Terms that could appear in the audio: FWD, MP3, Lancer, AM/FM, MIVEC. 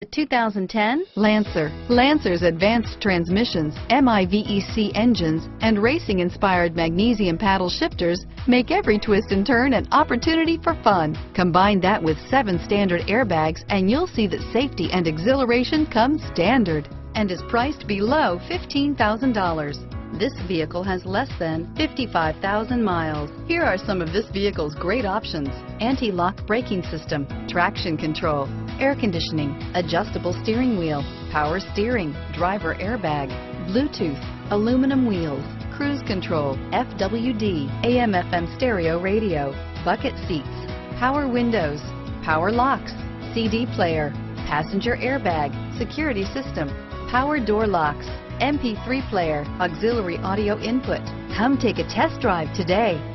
The 2010 Lancer. Lancer's advanced transmissions, MIVEC engines, and racing-inspired magnesium paddle shifters make every twist and turn an opportunity for fun. Combine that with 7 standard airbags and you'll see that safety and exhilaration come standard and is priced below $15,000. This vehicle has less than 55,000 miles. Here are some of this vehicle's great options: anti-lock braking system, traction control, air conditioning, adjustable steering wheel, power steering, driver airbag, Bluetooth, aluminum wheels, cruise control, FWD, AM/FM stereo radio, bucket seats, power windows, power locks, CD player, passenger airbag, security system, power door locks, MP3 player, auxiliary audio input. Come take a test drive today.